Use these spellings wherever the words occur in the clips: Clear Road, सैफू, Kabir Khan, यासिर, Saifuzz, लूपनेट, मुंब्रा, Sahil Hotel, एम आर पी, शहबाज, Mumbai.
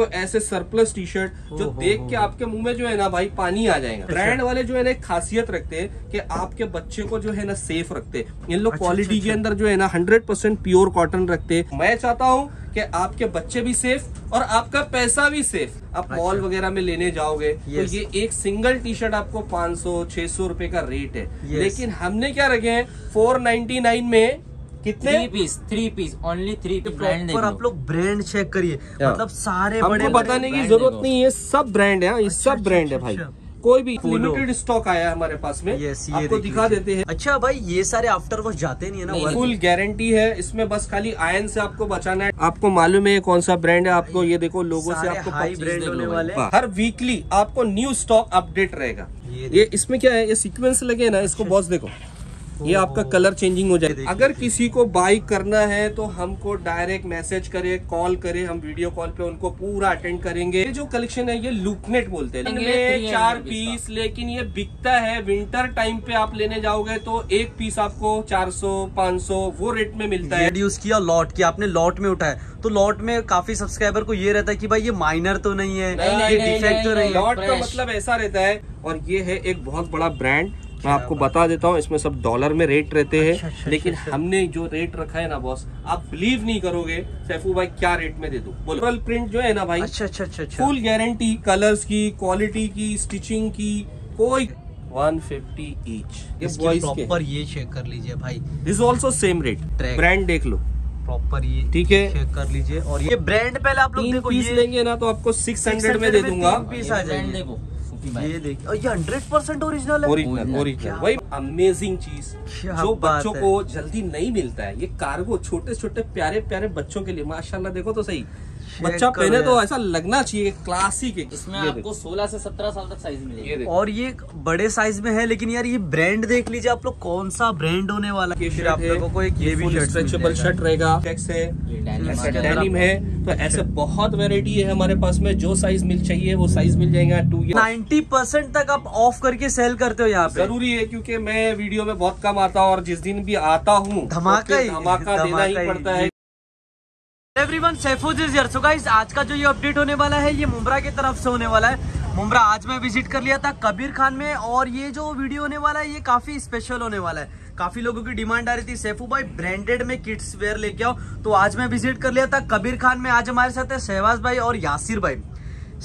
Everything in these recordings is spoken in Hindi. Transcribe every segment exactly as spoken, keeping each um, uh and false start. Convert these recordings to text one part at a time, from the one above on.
तो ऐसे सरप्लस टी शर्ट जो ओ, देख ओ, के आपके मुंह में जो है ना भाई पानी आ जाएगा। ब्रांड वाले जो है ना खासियत रखते हैं कि आपके बच्चे को जो है ना सेफ रखते हैं। इन लोग क्वालिटी अच्छा, के अंदर जो है ना हंड्रेड परसेंट प्योर कॉटन रखते हैं। मैं चाहता हूँ कि आपके बच्चे भी सेफ और आपका पैसा भी सेफ। आप मॉल अच्छा, वगैरह में लेने जाओगे तो ये एक सिंगल टी शर्ट आपको पाँच सौ छह सौ रूपये का रेट है, लेकिन हमने क्या रखे हैं फोर नाइनटी नाइन में कितने three piece three piece only three piece. Brand पर आप लोग ब्रांड चेक करिए, मतलब सारे बड़े बताने की जरूरत नहीं है, सब ब्रांड है। ये सब ब्रांड है भाई, कोई भी लिमिटेड स्टॉक आया हमारे पास में। yes, ये आपको दिखा देते हैं। अच्छा भाई ये सारे आफ्टर वॉश जाते नहीं है ना, फुल गारंटी है इसमें, बस खाली आयन से आपको बचाना है। आपको मालूम है कौन सा ब्रांड है, आपको ये देखो लोगों से आपको हाई ब्रांड होने वाले। हर वीकली आपको न्यू स्टॉक अपडेट रहेगा। ये इसमें क्या है, ये सीक्वेंस लगे ना, इसको बॉस देखो, ये आपका कलर चेंजिंग हो जाएगा। अगर किसी को बाई करना है तो हमको डायरेक्ट मैसेज करे, कॉल करे, हम वीडियो कॉल पे उनको पूरा अटेंड करेंगे। ये जो कलेक्शन है ये लूपनेट बोलते हैं, ये चार पीस, लेकिन ये बिकता है विंटर टाइम पे। आप लेने जाओगे तो एक पीस आपको चार सौ पाँच सौ वो रेट में मिलता है। यूज किया लॉट किया आपने, लॉट में उठाया तो लॉट में काफी सब्सक्राइबर को ये रहता है कि भाई ये माइनर तो नहीं है, ये डिफेक्ट तो नहीं है। लॉट का मतलब ऐसा रहता है। और ये है एक बहुत बड़ा ब्रांड, मैं आपको बता देता हूँ, इसमें सब डॉलर में रेट रहते हैं। अच्छा, अच्छा, लेकिन अच्छा, हमने जो रेट रखा है ना बॉस, आप बिलीव नहीं करोगे। सैफू भाई क्या रेट में दे दूं, बोलो। प्रिंट जो है ना भाई, अच्छा अच्छा अच्छा, अच्छा। फुल गारंटी, कलर्स की, क्वालिटी की, स्टिचिंग की, कोई वन फिफ्टी ईच। ये बॉयज प्रॉपर, ये चेक कर लीजिए भाई, this also same rate, brand देख लो प्रॉपर, ये ठीक है चेक कर लीजिए। और ये ब्रांड पहले आप लोग देखो, पीस लेंगे ना तो आपको सिक्स हंड्रेड में दे दूंगा पीस। आ जाएंगे ये देखिए, और ये हंड्रेड परसेंट ओरिजिनल है, ओरिजिनल ओरिजिनल वही अमेजिंग चीज जो बच्चों को जल्दी नहीं मिलता है। ये कार्गो छोटे छोटे प्यारे प्यारे बच्चों के लिए माशाल्लाह, देखो तो सही, बच्चा पहने तो ऐसा लगना चाहिए क्लासिक है। इसमें आपको सोलह से सत्रह साल तक साइज मिलेगा, और ये बड़े साइज में है। लेकिन यार ये ब्रांड देख लीजिए आप लोग, कौन सा ब्रांड होने वाला है आप लोगों को। एक ये भी स्ट्रेचेबल शर्ट रहेगा, चेक्स है, डेनिम है, तो ऐसे बहुत वेराइटी है हमारे पास में। जो साइज मिल चाहिए वो साइज मिल जाएगा। टू नाइन्टी परसेंट तक आप ऑफ करके सेल करते हो यहाँ पे, जरूरी है क्योंकि मैं वीडियो में बहुत कम आता हूँ और जिस दिन भी आता हूँ धमाका धमाका देना ही पड़ता है। Everyone, सैफूज़ is here. So guys, आज का जो ये अपडेट होने वाला है ये मुंब्रा की तरफ से होने वाला है। मुंब्रा आज मैं विजिट कर लिया था कबीर खान में, और ये जो वीडियो होने वाला है ये काफ़ी स्पेशल होने वाला है। काफ़ी लोगों की डिमांड आ रही थी, सैफू भाई ब्रांडेड में किड्स वेयर लेके आओ, तो आज मैं विजिट कर लिया था कबीर खान में। आज हमारे साथ है शहबाज भाई और यासिर भाई।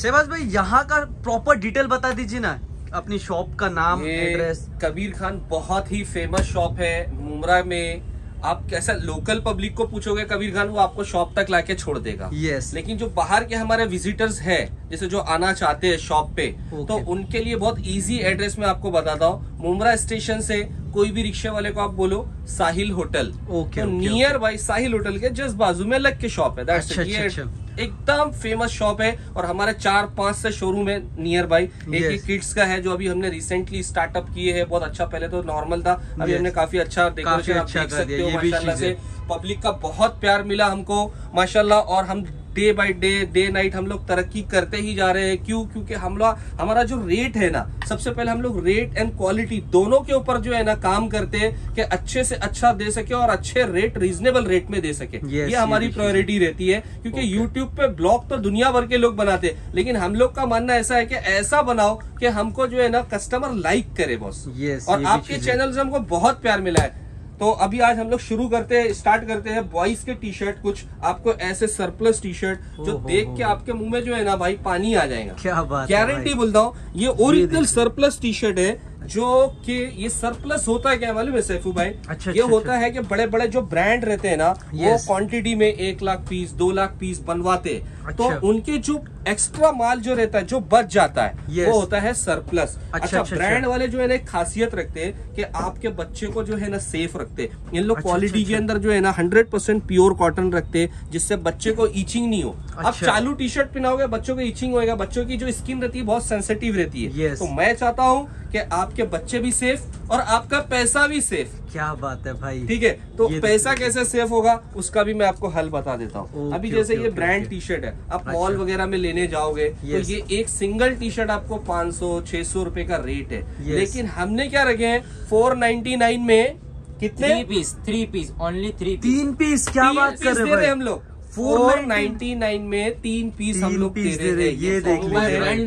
शहबाज भाई, यहाँ का प्रॉपर डिटेल बता दीजिए ना, अपनी शॉप का नाम, एड्रेस। कबीर खान बहुत ही फेमस शॉप है मुंब्रा में। आप कैसा लोकल पब्लिक को पूछोगे कबीर खान, वो आपको शॉप तक लाके छोड़ देगा। yes. लेकिन जो बाहर के हमारे विजिटर्स हैं, जैसे जो आना चाहते हैं शॉप पे, okay. तो उनके लिए बहुत इजी एड्रेस मैं आपको बताता हूँ। मुंब्रा स्टेशन से कोई भी रिक्शे वाले को आप बोलो साहिल होटल, okay, तो नियर बाई साहिल होटल के जस्ट बाजू में लग के शॉप है। अच्छा, अच्छा, अच्छा। एकदम फेमस शॉप है, और हमारे चार पांच से शोरूम है नियर बाई। yes. एक ही किड्स का है जो अभी हमने रिसेंटली स्टार्टअप किए है, बहुत अच्छा। पहले तो नॉर्मल था, अभी yes. हमने काफी अच्छा डेकोरेशन आप देख सकते हो माशाल्लाह से। पब्लिक का बहुत प्यार मिला हमको माशाल्लाह, और हम day by day day night हम लोग तरक्की करते ही जा रहे हैं। क्यों? क्योंकि हम लोग हमारा जो रेट है ना, सबसे पहले हम लोग रेट एंड क्वालिटी दोनों के ऊपर जो है ना काम करते हैं कि अच्छे से अच्छा दे सके और अच्छे रेट, रीजनेबल रेट में दे सके। yes, ये हमारी प्रायोरिटी रहती है, क्योंकि okay. यूट्यूब पे ब्लॉग तो दुनिया भर के लोग बनाते हैं, लेकिन हम लोग का मानना ऐसा है कि ऐसा बनाओ कि हमको जो है ना कस्टमर लाइक करे बॉस। yes, और आपके चैनल से हमको बहुत प्यार मिला है, तो अभी आज हम लोग शुरू करते हैं, स्टार्ट करते हैं बॉयज के टी शर्ट। कुछ आपको ऐसे सरप्लस टी शर्ट जो देख के आपके मुंह में जो है ना भाई पानी आ जाएगा। क्या बात, गारंटी बोलता हूँ। ये ओरिजिनल सरप्लस टी शर्ट है, जो कि ये सरप्लस होता है क्या मालूम है सैफू भाई? अच्छा, ये अच्छा, होता अच्छा। है कि बड़े बड़े जो ब्रांड रहते हैं ना, वो क्वांटिटी में एक लाख पीस दो लाख पीस बनवाते, तो उनके जो एक्स्ट्रा माल जो रहता है, जो बच जाता है, yes. वो होता है सरप्लस। अच्छा, अच्छा, अच्छा ब्रांड अच्छा। वाले जो है ना खासियत रखते हैं कि आपके बच्चे को जो है ना सेफ रखते हैं। इन लोग क्वालिटी अच्छा, के अंदर जो है ना हंड्रेड परसेंट प्योर कॉटन रखते हैं, जिससे बच्चे को इचिंग नहीं हो। अच्छा। आप चालू टी शर्ट पहनाओगे बच्चों को इचिंग होगा, बच्चों की जो स्किन रहती है बहुत सेंसिटिव रहती है। yes. तो मैं चाहता हूँ कि आपके बच्चे भी सेफ और आपका पैसा भी सेफ। क्या बात है भाई, ठीक है। तो पैसा कैसे सेफ होगा उसका भी मैं आपको हल बता देता हूँ। अभी जैसे ये ब्रांड टी शर्ट है, आप मॉल वगैरह में लेने जाओगे yes. तो ये एक सिंगल टी शर्ट आपको पाँच सौ छह सौ रूपये का रेट है, yes. लेकिन हमने क्या रखे हैं फोर नाइनटी नाइन में कितने three piece, three piece only, three piece, तीन पीस। क्या बात कर रहे हैं हम लोग, फोर नाइन्टी नाइन में तीन पीस हम लोग दे रहे हैं। ये देख लो,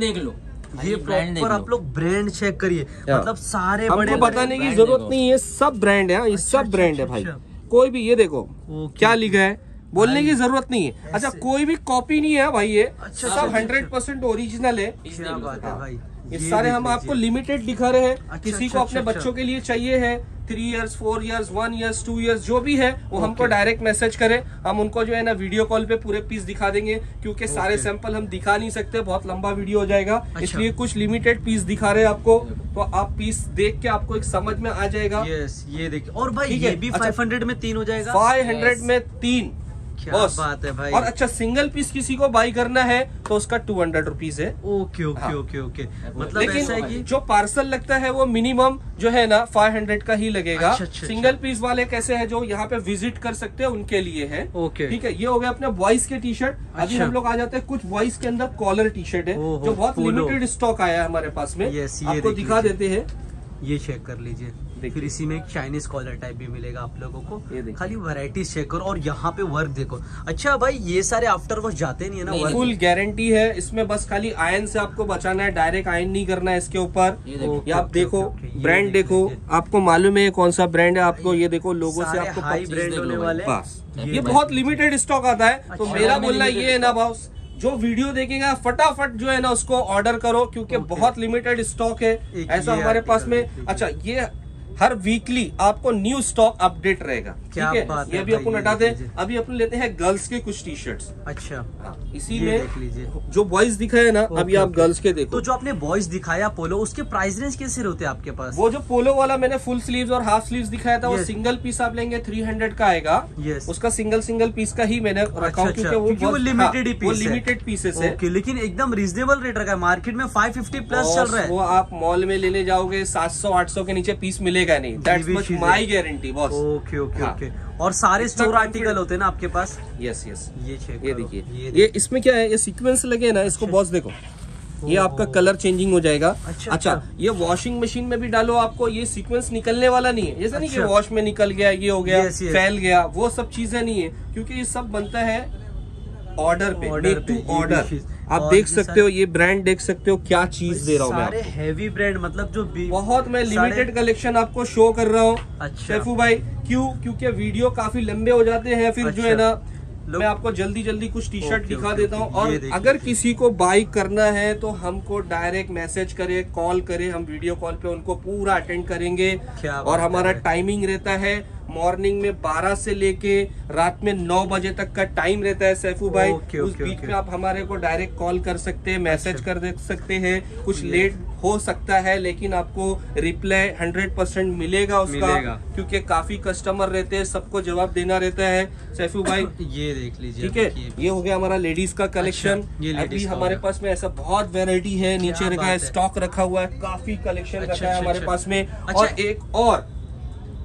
देख लो ये प्रॉपर आप लोग ब्रांड चेक करिए, मतलब सारे बड़े बताने की जरूरत नहीं है, सब ब्रांड है, ये सब ब्रांड है भाई। कोई भी ये देखो क्या लिखा है, बोलने की जरूरत नहीं है। अच्छा, कोई भी कॉपी नहीं है भाई, ये सब हंड्रेड परसेंट ओरिजिनल है। क्या बात है भाई, ये सारे हम आपको लिमिटेड दिखा रहे हैं। अच्छा, किसी अच्छा, को अपने अच्छा, बच्चों के लिए चाहिए है, three years four years one years two years जो भी है वो हमको डायरेक्ट मैसेज करें, हम उनको जो है ना वीडियो कॉल पे पूरे पीस दिखा देंगे, क्योंकि सारे सैंपल हम दिखा नहीं सकते, बहुत लंबा वीडियो हो जाएगा। अच्छा, इसलिए कुछ लिमिटेड पीस दिखा रहे हैं आपको, तो आप पीस देख के आपको एक समझ में आ जाएगा। ये देखिए, और भाई ये भी फाइव हंड्रेड में तीन हो जाएगा, फाइव हंड्रेड में तीन। क्या बात है भाई। और अच्छा, सिंगल पीस किसी को बाई करना है तो उसका टू हंड्रेड रुपीज है। Okay okay okay okay. मतलब लेकिन ऐसा है कि जो पार्सल लगता है वो मिनिमम जो है ना फाइव हंड्रेड का ही लगेगा। अच्छा, अच्छा, सिंगल पीस वाले कैसे है जो यहाँ पे विजिट कर सकते हैं उनके लिए है। ओके ठीक है, ये हो गया अपने बॉयज के टी शर्ट। अभी हम लोग आ जाते हैं कुछ बॉयज के अंदर कॉलर टी शर्ट है, जो बहुत लिमिटेड स्टॉक आया है हमारे पास में, आपको दिखा देते हैं। ये चेक कर लीजिए, फिर इसी में एक चाइनीज कॉलर टाइप भी मिलेगा आप लोगों को, खाली वैरायटीज चेक करो। और यहाँ पे वर्क देखो। अच्छा भाई, ये सारे आफ्टर वॉश जाते नहीं है ना, फुल गारंटी है इसमें, बस खाली आयन से आपको बचाना है, डायरेक्ट आयन नहीं करना है इसके ऊपर। आप देखो ब्रांड देखो, आपको मालूम है कौन सा ब्रांड है, आपको ये देखो लोगों से आपको हाई ब्रांड होने वाले, ये बहुत लिमिटेड स्टॉक आता है। तो मेरा बोलना ये है ना बॉस, जो वीडियो देखेगा फटाफट जो है ना उसको ऑर्डर करो, क्योंकि बहुत लिमिटेड स्टॉक है ऐसा हमारे पास में। अच्छा, ये हर वीकली आपको न्यू स्टॉक अपडेट रहेगा। क्या बात है। ये भी अपन हटा दे, अभी अपन लेते हैं गर्ल्स के कुछ टी शर्ट्स। अच्छा, इसी में देख लीजिए जो बॉयज दिखाया ना, अभी आप गर्ल्स के देखो। तो जो आपने बॉयज दिखाया पोलो, उसके प्राइस रेंज कैसे होते हैं आपके पास? वो जो पोलो वाला मैंने फुल स्लीव्स और हाफ स्लीव्स दिखाया था, वो सिंगल पीस आप लेंगे थ्री हंड्रेड का आएगा। उसका सिंगल सिंगल पीस का ही मैंने रखा, क्योंकि वो लिमिटेड लिमिटेड पीसेस है, लेकिन एकदम रिजनेबल रेट रखा है। मार्केट में फाइव फिफ्टी प्लस चल रहा है, वो आप मॉल में लेने जाओगे सात सौ आठ सौ के नीचे पीस मिलेगा नहीं, that's much my guarantee boss. Okay okay okay. और सारे स्टोर आर्टिकल होते हैं ना आपके पास? Yes yes. ये चेक, ये देखिए, ये इसमें क्या है, ये सीक्वेंस लगे ना इसको बॉस, देखो ये आपका कलर चेंजिंग हो जाएगा। अच्छा, अच्छा, ये वॉशिंग मशीन में भी डालो आपको ये सीक्वेंस निकलने वाला नहीं है, जैसा नहीं कि वॉश में निकल गया, ये हो गया, फैल गया, वो सब चीजें नहीं है, क्योंकि ये सब बनता है ऑर्डर पे, ऑर्डर टू ऑर्डर। आप देख सकते हो ये ब्रांड, देख सकते हो क्या चीज दे रहा हूँ मैं आपको, हैवी ब्रांड, मतलब जो बहुत मैं लिमिटेड कलेक्शन आपको शो कर रहा हूँ। अच्छा सैफू भाई, क्यों? क्योंकि वीडियो काफी लंबे हो जाते हैं, फिर अच्छा, जो है ना मैं आपको जल्दी जल्दी कुछ टी शर्ट दिखा देता हूँ। और अगर किसी को बाई करना है तो हमको डायरेक्ट मैसेज करे, कॉल करे, हम वीडियो कॉल पे उनको पूरा अटेंड करेंगे। और हमारा टाइमिंग रहता है मॉर्निंग में बारह से लेके रात में नौ बजे तक का टाइम रहता है सैफू भाई। ओके, उस बीच में आप हमारे को डायरेक्ट कॉल कर सकते हैं, मैसेज कर दे सकते हैं, कुछ लेट हो सकता है लेकिन आपको रिप्लाई हंड्रेड परसेंट मिलेगा उसका, मिलेगा। क्योंकि काफी कस्टमर रहते हैं, सबको जवाब देना रहता है सैफू भाई। ये देख लीजिए, ठीक है, ये हो गया हमारा लेडीज का कलेक्शन। अभी हमारे पास में ऐसा बहुत वेराइटी है, नीचे रखा है, स्टॉक रखा हुआ है, काफी कलेक्शन रखा है हमारे पास में। और एक और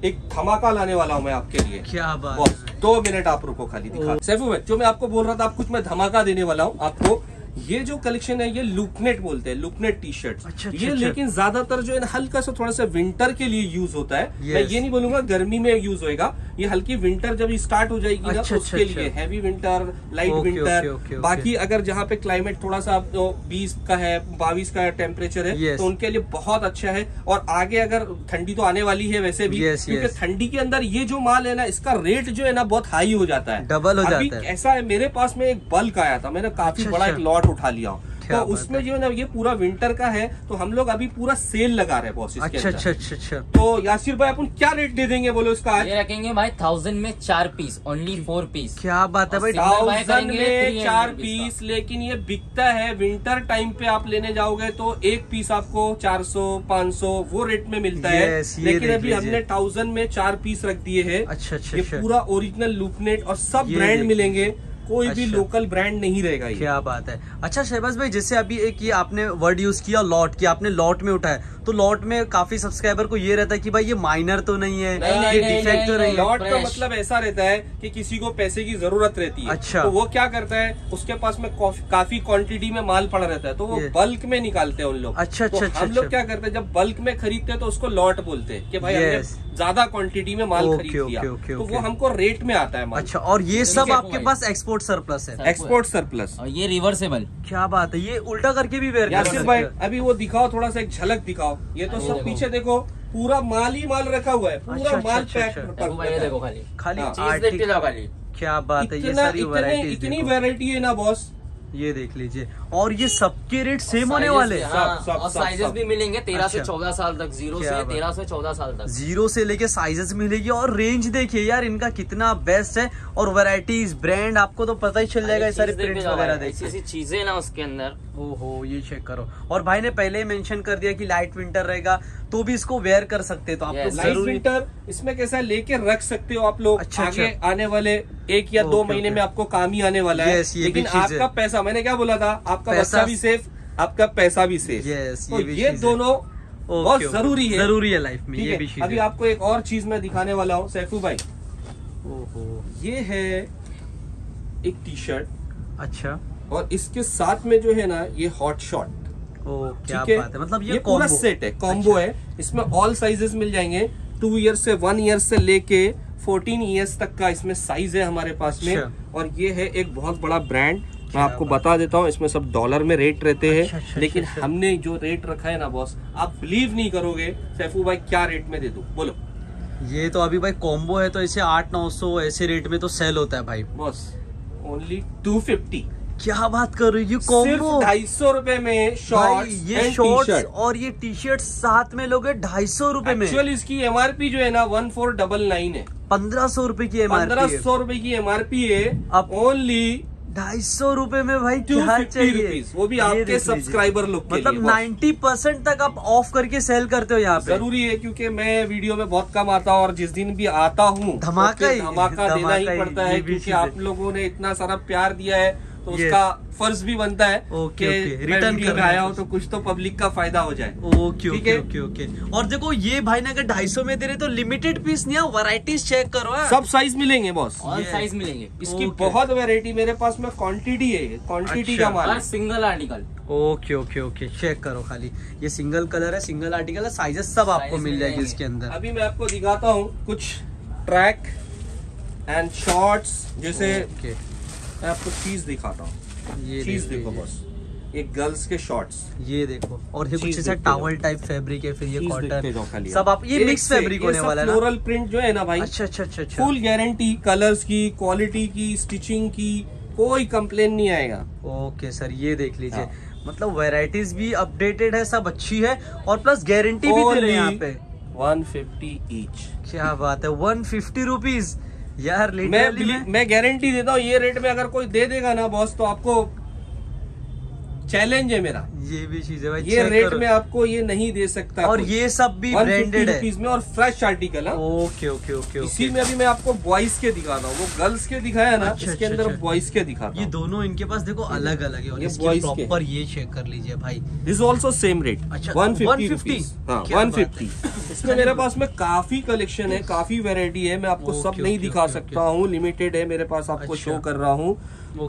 एक धमाका लाने वाला हूँ मैं आपके लिए। क्या बात है। दो मिनट आप रुको, खाली दिखा सैफू भाई, जो मैं आपको बोल रहा था, आप कुछ मैं धमाका देने वाला हूँ आपको। ये जो कलेक्शन है ये लूपनेट बोलते हैं, लूपनेट टी शर्ट। अच्छा, ये अच्छा, लेकिन ज्यादातर जो है हल्का सा थोड़ा सा विंटर के लिए यूज होता है। मैं ये नहीं बोलूंगा गर्मी में यूज होएगा, ये हल्की विंटर जब स्टार्ट हो जाएगी अच्छा, ना तो उसके अच्छा, लिए heavy winter, light okay, winter okay, okay, बाकी ओके। अगर जहाँ पे क्लाइमेट थोड़ा सा बीस का है, बाईस का टेम्परेचर है, तो उनके लिए बहुत अच्छा है। और आगे अगर ठंडी तो आने वाली है वैसे भी, क्योंकि ठंडी के अंदर ये जो माल है ना इसका रेट जो है ना बहुत हाई हो जाता है, डबल हो जाता है। ऐसा है, मेरे पास में एक बल्क आया था, मैंने काफी बड़ा एक लॉट उठा लिया, तो उसमें जो है ना ये पूरा विंटर का है, तो हम लोग अभी पूरा सेल लगा रहे हैं बॉस इसके अंदर। अच्छा अच्छा अच्छा। तो यासिर भाई अपन क्या रेट दे देंगे बोलो इसका? आज ये रखेंगे भाई थाउजेंड में चार पीस, ओनली फोर पीस। क्या बात है भाई, थाउजेंड में चार पीस, लेकिन ये बिकता है विंटर टाइम पे, आप लेने जाओगे तो एक पीस आपको चार सौ पाँच सौ वो रेट में मिलता है, लेकिन अभी हमने थाउजेंड में चार पीस रख दिए है। अच्छा अच्छा। पूरा ओरिजिनल लूपनेट और सब ब्रांड मिलेंगे, कोई अच्छा, भी लोकल ब्रांड नहीं रहेगा। क्या बात है। अच्छा शहबाज भाई, जैसे अभी एक ये आपने वर्ड यूज किया लॉट, की आपने लॉट में उठाया, तो लॉट में काफी सब्सक्राइबर को ये रहता है कि भाई ये माइनर तो नहीं है, ये डिफेक्ट तो नहीं है। लॉट का मतलब ऐसा रहता है कि किसी को पैसे की जरूरत रहती है, अच्छा, तो वो क्या करता है, उसके पास में काफी क्वांटिटी में माल पड़ा रहता है, तो वो बल्क में निकालते हैं उन लोग। अच्छा अच्छा। हम लोग क्या करते हैं, जब बल्क में खरीदते हैं तो उसको लॉट बोलते हैं कि भाई ज्यादा क्वांटिटी में माल खरीद लिया, तो वो हमको रेट में आता है माल। अच्छा, और ये सब आपके पास एक्सपोर्ट सरप्लस है? एक्सपोर्ट सरप्लस, और ये रिवर्सेबल। क्या बात है, ये उल्टा करके भी वेयर। यासिर भाई अभी वो दिखाओ, थोड़ा सा एक झलक दिखाओ। ये तो सब पीछे देखो पूरा माल ही माल रखा हुआ है, पूरा माल पैक देखो, खाली खाली। क्या बात है, ये सारी वैरायटी, इतनी वैरायटी है ना बॉस, ये देख लीजिए। और ये सबके रेट सेम होने वाले? हाँ, सब, सब, और साइजेस सब भी मिलेंगे तेरह अच्छा। से चौदह साल तक, जीरो से तेरह से चौदह साल तक, जीरो से लेके साइजेस मिलेगी। और रेंज देखिए यार इनका कितना बेस्ट है, और वैरायटीज ब्रांड आपको तो पता ही चल जाएगा। सारे प्रिंट्स वगैरह देखिए, ऐसी चीजें ना उसके अंदर। ओहो, ये चेक करो। और भाई ने पहले ही मेंशन कर दिया कि लाइट विंटर रहेगा तो भी इसको वेयर कर सकते, तो आप लोग लाइट विंटर इसमें कैसा लेके रख सकते हो आप लोग। आगे आने वाले एक या दो महीने में आपको काम ही आने वाला है, लेकिन आपका पैसा, मैंने क्या बोला था, आपका पैसा भी सेफ, आपका पैसा भी सेफ। yes, तो ये, भी ये दोनों okay, बहुत okay, जरूरी है, जरूरी है लाइफ में ये भी चीज़। अभी आपको एक और चीज मैं दिखाने वाला हूँ सैफू भाई। ओहो, ये है एक टी शर्ट। अच्छा, और इसके साथ में जो है ना ये हॉट शॉट। क्या बात है, मतलब ये पूरा सेट है, कॉम्बो है। इसमें ऑल साइजेस मिल जाएंगे, टू ईयर से वन ईयर से लेके फोर्टीन ईयर्स तक का इसमें साइज है हमारे पास में। और ये है एक बहुत बड़ा ब्रांड, मैं आपको बता देता हूँ, इसमें सब डॉलर में रेट रहते हैं। अच्छा, अच्छा, लेकिन अच्छा, हमने जो रेट रखा है ना बॉस, आप बिलीव नहीं करोगे सैफू भाई क्या रेट में दे दूं बोलो। ये तो अभी भाई कॉम्बो है तो ऐसे आठ नौ सौ ऐसे रेट में तो सेल होता है भाई। Boss only two fifty. क्या बात कर रही है, कॉम्बो ढाई सौ रूपये में शॉर्ट्स, ये शॉर्ट्स और ये टी शर्ट साथ में लोगे ढाई सौ रूपये में। एक्चुअली इसकी एम आर पी जो है ना वन फोर डबल नाइन है, पंद्रह सौ रूपये की एम आर पी, पंद्रह सौ रूपये की एम आर पी है। अब ओनली ढाई सौ रूपये में भाई क्या चाहिए, वो भी आपके सब्सक्राइबर लोग, मतलब नाइन्टी परसेंट तक आप ऑफ करके सेल करते हो। यहाँ पे जरूरी है क्योंकि मैं वीडियो में बहुत कम आता हूँ, और जिस दिन भी आता हूँ धमाका धमाका देना ही पड़ता है, क्योंकि आप लोगों ने इतना सारा प्यार दिया है तो उसका फर्ज भी बनता है कि रिटर्न कर आया हो तो कुछ तो पब्लिक का फायदा हो जाए। Okay okay okay okay. और देखो ये भाई ना अगर ढाई सौ में दे रहे तो लिमिटेड पीस नहीं, वैरायटीज चेक करो, सब साइज मिलेंगे बॉस, ऑल साइज मिलेंगे। इसकी बहुत वैरायटी मेरे पास में क्वांटिटी है, क्वांटिटी का माल, single article. Okay okay okay, check करो खाली, ये सिंगल कलर है, सिंगल आर्टिकल है, साइजेस सब आपको मिल जाएगी इसके अंदर। अभी मैं आपको दिखाता हूँ कुछ ट्रैक एंड शॉर्ट्स, जैसे मैं आपको चीज दिखाता हूँ। ये चीज देखो बॉस, ये गर्ल्स के शॉर्ट्स, ये देखो। और ये कुछ ऐसा टॉवल टाइप फैब्रिक है, फिर ये कॉटन, सब आप ये मिक्स फैब्रिक होने वाला है ना, फ्लोरल प्रिंट जो है ना भाई। अच्छा अच्छा अच्छा, फुल गारंटी कलर्स की, क्वालिटी की, स्टिचिंग की, कोई कंप्लेन नहीं आएगा। ओके सर, ये देख लीजिए, मतलब वेराइटीज भी अपडेटेड है, सब अच्छी है, और प्लस गारंटी भी दे रहे हैं यहाँ पे। वन फिफ्टी ईच, क्या बात है, वन फिफ्टी रुपीज यार। मैं मैं गारंटी देता हूँ ये रेट में अगर कोई दे देगा ना बॉस तो आपको चैलेंज है मेरा। ये भी चीज है भाई, ये रेट में आपको ये नहीं दे सकता। और ये सब भी ब्रांडेड है में और फ्रेश आर्टिकल है। Okay okay okay. इसी में अभी मैं आपको बॉयज के दिखाता हूँ, वो गर्ल्स के दिखाया ना, इसके अंदर बॉयज के दिखाता हूँ। ये दोनों इनके पास देखो अलग अलग है, और इसके प्रॉपर ये चेक कर लीजिए भाई, दिस ऑल्सो सेम रेट। अच्छा, वन फिफ्टी वन फिफ्टी। इसमें मेरे पास में काफी कलेक्शन है, काफी वेरायटी है, मैं आपको सब नहीं दिखा सकता हूँ, लिमिटेड है मेरे पास, आपको शो कर रहा हूँ।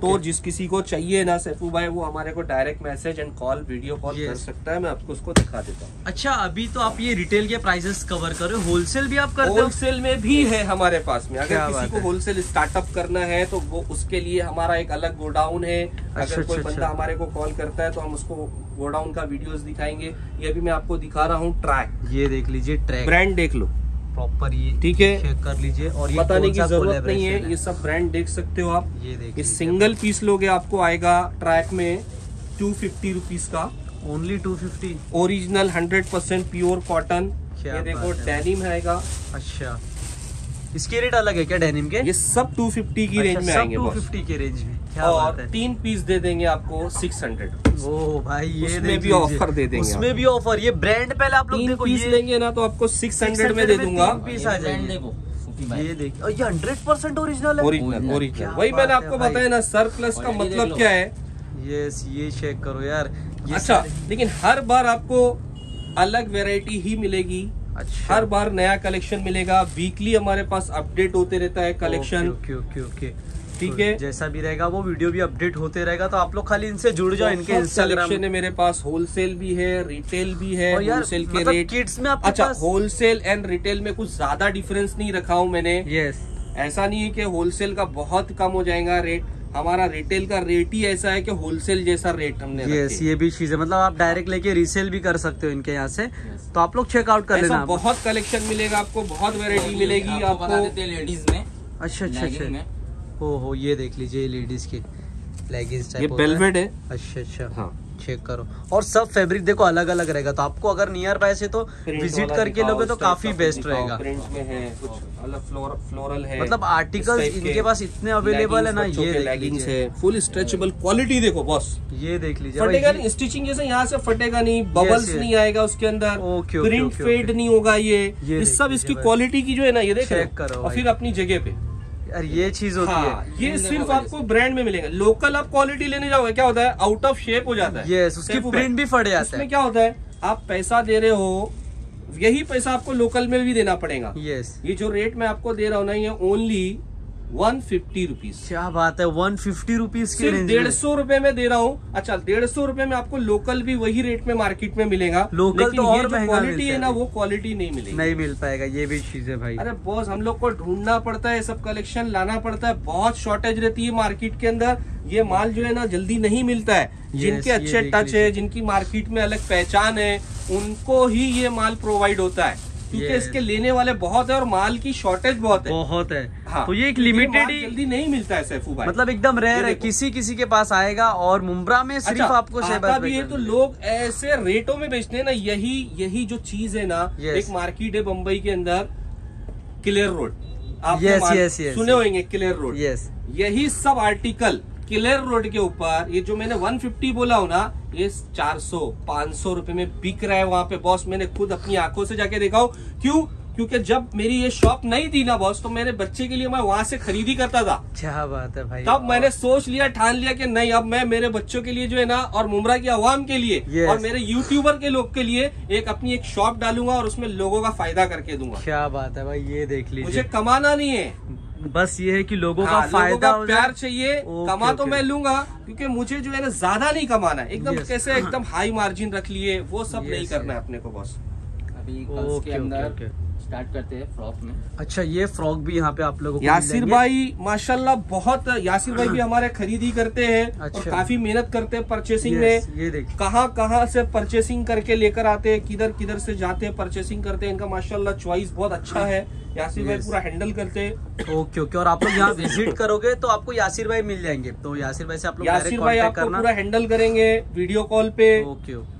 तो जिस किसी को चाहिए ना सैफू भाई, वो हमारे को direct message and call, video call yes. कर सकता है, मैं आपको उसको दिखा देता हूँ। अच्छा, अभी तो आप ये रिटेल के प्राइसेस कवर कर रहे हो, होलसेल भी आप करते हो? होलसेल में भी yes. है हमारे पास में, अगर किसी को होलसेल स्टार्टअप करना है तो वो उसके लिए हमारा एक अलग गोडाउन है। अच्छा, अगर कोई अच्छा, बंदा अच्छा। हमारे को कॉल करता है तो हम उसको गोडाउन का वीडियोस दिखाएंगे। ये भी मैं आपको दिखा रहा हूँ ट्रैक, ये देख लीजिए, ट्रैक ब्रांड देख लो प्रॉपर, ये ठीक है, चेक कर लीजिए। और ये बताने की जरूरत नहीं है, ये सब ब्रांड देख सकते हो आप। ये देखिए, सिंगल पीस लोगे आपको आएगा ट्रैक में टू फिफ्टी रुपीज का, only two fifty. Original hundred percent pure cotton. ये देखो डेनिम आएगा। अच्छा, इसके रेट अलग है क्या डेनिम के? ये सब टू फिफ्टी की रेंज में आएंगे, टू फिफ्टी के रेंज में। क्या बात है, तीन पीस दे देंगे आपको सिक्स हंड्रेड। ओ भाई, ये उसमें भी ऑफर दे देंगे, उसमें भी ऑफर। ये ब्रांड पहले आप लोग देखो, ये लेंगे ना तो आपको सिक्स हंड्रेड में दे दूंगा, पीस आ जाएंगे। ये देखिए, और ये हंड्रेड परसेंट ओरिजिनल है, ओरिजिनल ओरिजिनल। वही मैंने आपको बताया ना, सरप्लस का मतलब क्या है। यस, ये चेक करो यार। अच्छा, लेकिन हर बार आपको अलग वेराइटी ही मिलेगी। अच्छा, हर बार नया कलेक्शन मिलेगा, वीकली हमारे पास अपडेट होते रहता है कलेक्शन। Okay okay okay. ठीक है, जैसा भी रहेगा वो वीडियो भी अपडेट होते रहेगा, तो आप लोग खाली इनसे जुड़ जाओ। इनके इंस्टाग्राम मेरे पास होलसेल भी है, रिटेल भी है। होलसेल के रेट किड्स में, अच्छा होलसेल एंड रिटेल में कुछ ज्यादा डिफरेंस नहीं रखा हूँ मैंने। यस, ऐसा नहीं है कि होलसेल का बहुत कम हो जाएगा रेट, हमारा रिटेल का रेट ही ऐसा है कि होलसेल जैसा रेट हमने yes, रखे। ये भी चीज है, मतलब आप डायरेक्ट लेके रीसेल भी कर सकते हो इनके यहाँ से। yes. तो आप लोग चेकआउट कर लेना, बहुत कलेक्शन मिलेगा आपको, बहुत वेरायटी मिलेगी आपको। बता देते हैं लेडीज में, अच्छा अच्छा अच्छा, हो हो ये देख लीजिए लेडीज के लेगिंग्स टाइप, ये वेलवेट है। अच्छा अच्छा, चेक करो। और सब फैब्रिक देखो अलग अलग रहेगा, तो आपको अगर नियर बाय से तो विजिट करके लोगे तो काफी बेस्ट रहेगा। प्रिंट में है, कुछ अलग फ्लोर, फ्लोरल है, मतलब आर्टिकल्स इनके पास इतने अवेलेबल है ना। ये लेगिंग्स है, फुल स्ट्रेचेबल, क्वालिटी देखो बॉस। ये देख लीजिए, फटेगा नहीं, स्टिचिंग जैसे यहाँ से फटेगा नहीं, बबल्स नहीं आएगा उसके अंदर, प्रिंट फेड नहीं होगा। ये सब इसकी क्वालिटी की जो है ना, ये देख करो और फिर अपनी जगह पे। और ये चीज होती हाँ, है ये सिर्फ आपको ब्रांड में मिलेगा। लोकल आप क्वालिटी लेने जाओगे क्या होता है, आउट ऑफ शेप हो जाता है। yes, उसकी प्रिंट भी फट जाता है। क्या होता है, आप पैसा दे रहे हो, यही पैसा आपको लोकल में भी देना पड़ेगा। yes. ये जो रेट मैं आपको दे रहा हूँ ना, ये ओनली वन फिफ्टी रुपीज। क्या बात है, वन फिफ्टी रुपीज के रेंज में डेढ़ सौ रूपये में दे रहा हूँ। अच्छा, डेढ़ सौ रूपये में आपको लोकल भी वही रेट में मार्केट में मिलेगा। लोकल तो और क्वालिटी है ना, वो क्वालिटी नहीं मिलेगी, नहीं मिल पाएगा। ये भी चीज है भाई। अरे बॉस, हम लोग को ढूंढना पड़ता है, सब कलेक्शन लाना पड़ता है, बहुत शॉर्टेज रहती है मार्केट के अंदर। ये माल जो है ना जल्दी नहीं मिलता है। जिनके अच्छे टच है, जिनकी मार्केट में अलग पहचान है, उनको ही ये माल प्रोवाइड होता है, क्योंकि इसके लेने वाले बहुत है और माल की शॉर्टेज बहुत है, बहुत है। हाँ, तो ये एक लिमिटेड ही, जल्दी नहीं मिलता है सैफू भाई, मतलब एकदम रेयर है। किसी किसी के पास आएगा। और मुंब्रा में सिर्फ अच्छा, आपको आता भी है तो लोग ऐसे रेटों में बेचते हैं ना। यही यही जो चीज है ना, एक मार्केट है बम्बई के अंदर, क्लियर रोड, आप सुने होंगे क्लियर रोड। यस, यही सब आर्टिकल क्लियर रोड के ऊपर, ये जो मैंने वन फिफ्टी बोला हो ना, ये चार सौ पाँच सौ रुपए में बिक रहा है वहां पे बॉस। मैंने खुद अपनी आंखों से जाके देखा हूँ। क्यों? क्योंकि जब मेरी ये शॉप नहीं थी ना बॉस, तो मेरे बच्चे के लिए मैं वहां से खरीदी करता था। क्या बात है भाई। तब मैंने सोच लिया, ठान लिया कि नहीं, अब मैं मेरे बच्चों के लिए जो है ना, और मुंब्रा की आवाम के लिए और मेरे यूट्यूबर के लोग के लिए एक अपनी एक शॉप डालूंगा और उसमें लोगों का फायदा करके दूंगा। क्या बात है भाई, ये देख लीजिए। मुझे कमाना नहीं है, बस ये है कि लोगों हाँ, का फायदा, लोगों का प्यार चाहिए। ओके, कमा तो ओके। मैं लूंगा, क्योंकि मुझे जो है ना ज्यादा नहीं कमाना है। एकदम कैसे एकदम हाई मार्जिन रख लिए, वो सब नहीं करना है अपने को बॉस। अभी के अंदर स्टार्ट करते हैं फ्रॉक में। अच्छा, ये फ्रॉक भी यहाँ पे आप लोगों को यासिर भाई माशाल्लाह, बहुत यासिर भाई भी हमारे खरीदी करते हैं और काफी मेहनत करते हैं परचेसिंग में। ये देख, कहाँ कहाँ से परचेसिंग करके लेकर आते हैं, किधर किधर से जाते हैं परचेसिंग करते हैं। इनका माशाल्लाह चॉइस बहुत अच्छा है, यासिर भाई पूरा हैंडल करते हैं। Okay okay. और आप लोग यहाँ विजिट करोगे तो आपको यासिर भाई मिल जाएंगे, तो यासिर भाई से आप लोग यासिर भाई आपको पूरा हैंडल करेंगे वीडियो कॉल पे। ओके,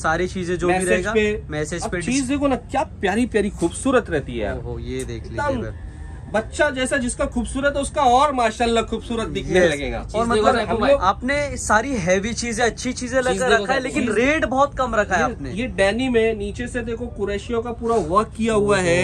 सारी चीजें जो भी रहेगा मैसेज पे। चीज देखो ना, क्या प्यारी प्यारी खूबसूरत रहती है। ओ, ये देख लीजिए, बच्चा जैसा जिसका खूबसूरत है उसका और माशाल्लाह खूबसूरत दिखने लगेगा। और मतलब आपने सारी हैवी चीजें, अच्छी चीजें लगा रखा है, लेकिन रेट बहुत कम रखा है आपने। ये डैनी में नीचे से देखो कुरैशियों का पूरा वर्क किया हुआ है।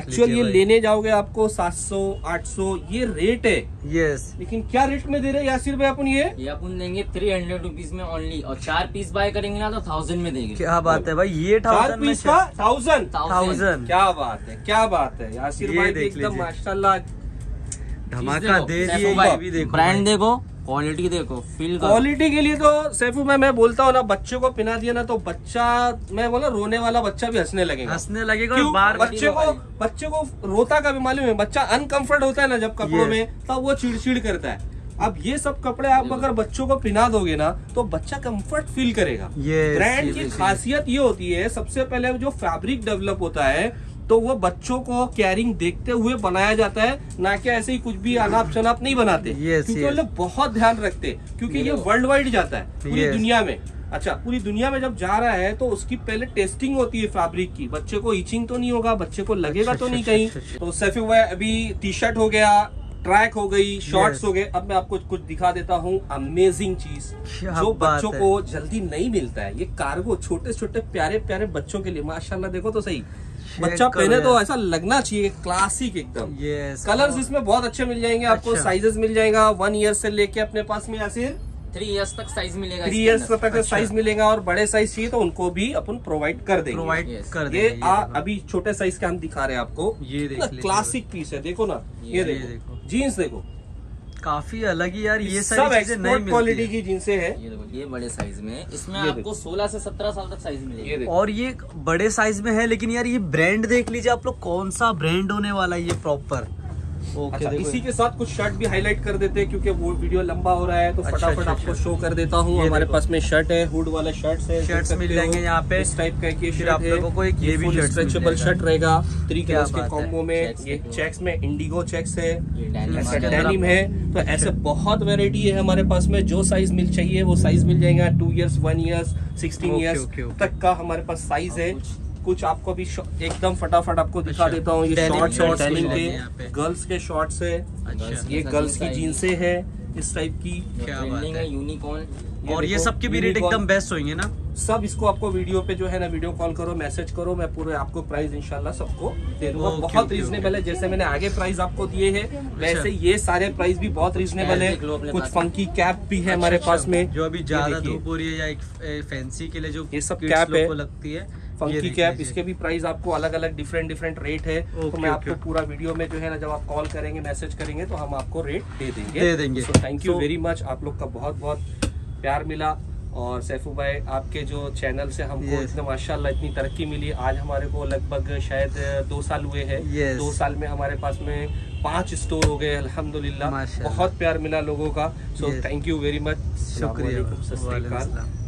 एक्चुअल ये लेने जाओगे आपको सात सौ आठ सौ ये रेट है। यस, लेकिन क्या रेट में दे रहे हैं यासिर भाई अपन? ये अपन देंगे थ्री हंड्रेड रुपीज में ओनली, और चार पीस बाय करेंगे ना तो थाउजेंड में देंगे। क्या बात है भाई, ये चार पीस का थाउजेंड थाउजेंड। क्या बात है, क्या बात है यासिर भाई, देख लीजिए धमाका दे दिए। ब्रांड देखो, क्वालिटी देखो, फील क्वालिटी के लिए तो सैफू मैं मैं बोलता हूँ ना, बच्चों को पिना दिया ना तो बच्चा, मैं बोला रोने वाला बच्चा भी हंसने लगेगा, हंसने लगेगा। बार बच्चे को बच्चे को रोता का भी मालूम है, बच्चा अनकंफर्ट होता है ना जब कपड़ों में, तब वो चिड़चिड़ करता है। अब ये सब कपड़े आप अगर बच्चों को पिना दोगे ना तो बच्चा कंफर्ट फील करेगा। ब्रांड की खासियत ये होती है, सबसे पहले जो फैब्रिक डेवलप होता है तो वो बच्चों को कैरिंग देखते हुए बनाया जाता है, ना कि ऐसे ही कुछ भी अनाप शनाप नहीं बनाते। yes, क्योंकि yes. लोग बहुत ध्यान रखते, क्योंकि ये वर्ल्ड वाइड जाता है पूरी yes. दुनिया में। अच्छा, पूरी दुनिया में जब जा रहा है तो उसकी पहले टेस्टिंग होती है फैब्रिक की, बच्चे को इचिंग तो नहीं होगा, बच्चे को लगेगा अच्छा, तो नहीं कहीं। तो सैफी भाई अभी टी शर्ट हो गया, ट्रैक हो गई, शॉर्ट्स हो गए। अब मैं आपको कुछ दिखा देता हूँ अमेजिंग चीज जो बच्चों को जल्दी नहीं मिलता है। ये कार्गो छोटे छोटे प्यारे प्यारे बच्चों के लिए माशाल्लाह, देखो तो सही, बच्चा पहने तो ऐसा लगना चाहिए क्लासिक एकदम। कलर्स इसमें बहुत अच्छे मिल जाएंगे आपको। अच्छा। साइजेस मिल जाएगा वन ईयर से लेके अपने पास में यासिर थ्री इयर्स तक साइज मिलेगा, थ्री इयर्स तक अच्छा। साइज मिलेगा, और बड़े साइज चाहिए तो उनको भी अपन प्रोवाइड कर देंगे, प्रोवाइड कर देंगे। ये आ, अभी छोटे साइज का हम दिखा रहे हैं आपको। ये क्लासिक पीस है, देखो ना, ये देखो जीन्स देखो, काफी अलग ही यार, ये सारी चीजें नई क्वालिटी की जींसें हैं। ये देखो ये बड़े साइज में है, इसमें आपको सोलह से सत्रह साल तक साइज मिलेगा और ये बड़े साइज में है। लेकिन यार ये ब्रांड देख लीजिए आप लोग, कौन सा ब्रांड होने वाला है ये प्रॉपर। ओके अच्छा, इसी के साथ कुछ शर्ट भी हाईलाइट कर देते हैं क्योंकि वो वीडियो लंबा हो रहा है, तो फटाफट अच्छा, अच्छा, आपको शो कर देता हूँ। हमारे पास में शर्ट है, हुड वाला शर्ट्स है, शर्ट्स मिल जाएंगे यहाँ पे इस टाइप का। ये शर्ट आप लोगों को, एक ये भी स्ट्रेचेबल शर्ट रहेगा थ्री कलर्स के कॉम्बो में। ये चेक्स में इंडिगो चेक्स है, डेनिम है, तो ऐसे बहुत वेराइटी है हमारे पास में। जो साइज मिल चाहिए वो साइज मिल जाएगा। Two years one years sixteen years तक का हमारे पास साइज है। कुछ आपको भी एकदम फटाफट आपको दिखा देता हूँ। ये शॉर्ट शॉर्ट्स के गर्ल्स के शॉर्ट्स है, ये गर्ल्स की जीन्सें हैं इस टाइप की। क्या बात है, यूनिकॉर्न। और ये सबके भी रेट एकदम बेस्ट होंगे ना सब। इसको आपको वीडियो पे जो है ना, वीडियो कॉल करो, मैसेज करो, मैं पूरे आपको प्राइस इंशाल्लाह सबको दे दूंगा। बहुत रीजनेबल है, जैसे मैंने आगे प्राइस आपको दिए हैं वैसे ये सारे प्राइस भी बहुत रीजनेबल है। कुछ फंकी कैप भी है हमारे पास में, जो अभी ज्यादा धूप हो रही है या एक फैंसी के लिए जो ये सब कैप है लगती है, फंकी कैप, इसके भी प्राइस आपको अलग अलग डिफरेंट डिफरेंट रेट है। तो मैं आपको पूरा वीडियो में जो है ना, जब आप कॉल करेंगे मैसेज करेंगे तो हम आपको रेट दे देंगे दे देंगे थैंक यू वेरी मच, आप लोग का बहुत बहुत प्यार मिला। और सैफू भाई आपके जो चैनल से हमको इतना माशाल्लाह इतनी तरक्की मिली, आज हमारे को लगभग शायद दो साल हुए हैं, दो साल में हमारे पास में पांच स्टोर हो गए अल्हम्दुलिल्लाह। बहुत प्यार मिला लोगों का, so thank you very much, शुक्रिया।